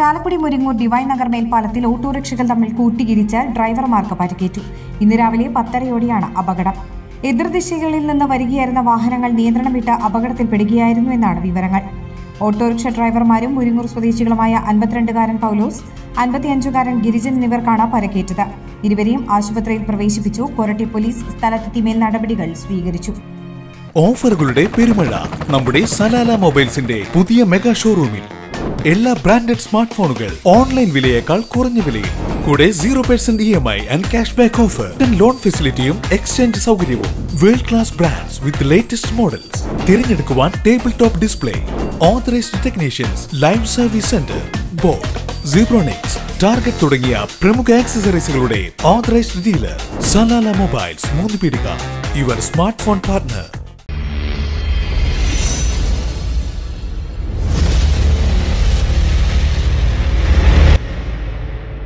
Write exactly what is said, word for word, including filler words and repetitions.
Chalakudy Muringoor Divine Nagar മേൽപ്പാലത്തിൽ ഓട്ടോറിക്ഷകൾ തമ്മിൽ കൂട്ടിയിടിച്ച് ഡ്രൈവർമാർക്ക് പരിക്കേറ്റു. ഇന്ന് രാവിലെ പത്തരയോടെയാണ് അപകടം. എതിർദിശകളിൽ നിന്ന് വരികയായിരുന്ന വാഹനങ്ങൾ നിയന്ത്രണം വിട്ട് അപകടത്തിൽപ്പെടുകയായിരുന്നു എന്നാണ് വിവരങ്ങൾ. ഓട്ടോറിക്ഷ ഡ്രൈവർമാരും മുരിങ്ങൂർ സ്വദേശികളുമായ അൻപത്തിരണ്ടുകാരൻ പൗലോസ്, അൻപത്തിയഞ്ചുകാരൻ ഗിരിജൻ എന്നിവർക്കാണ് പരിക്കേറ്റത്. ഇരുവരെയും ആശുപത്രിയിൽ പ്രവേശിപ്പിച്ചു. കൊരട്ടി പോലീസ് സ്ഥലത്തെത്തി മേൽ നടപടികൾ സ്വീകരിച്ചു. ഓഫറുകളുടെ പെരുമഴ നമ്മുടെ സലാല മൊബൈൽസിന്റെ പുതിയ മെഗാ ഷോറൂമിൽ. എല്ലാ ബ്രാൻഡഡ് സ്മാർട്ട് ഫോണുകൾ ഓൺലൈൻ വിലയേക്കാൾ കുറഞ്ഞ വിലയിൽ. കൂടെ zero percent E M I and cash back offer, loan ഫെസിലിറ്റിയും എക്സ്ചേഞ്ച് സൗകര്യവും. World class brands with latest models. തിരഞ്ഞെടുക്കുവാൻ table top display, authorised technicians, live service centre. Boat, Zebronics, Target തുടങ്ങിയ പ്രമുഖ ആക്സസറീസുകളുടെ authorised dealer Salalah mobiles Moonupeedika, your smart phone partner.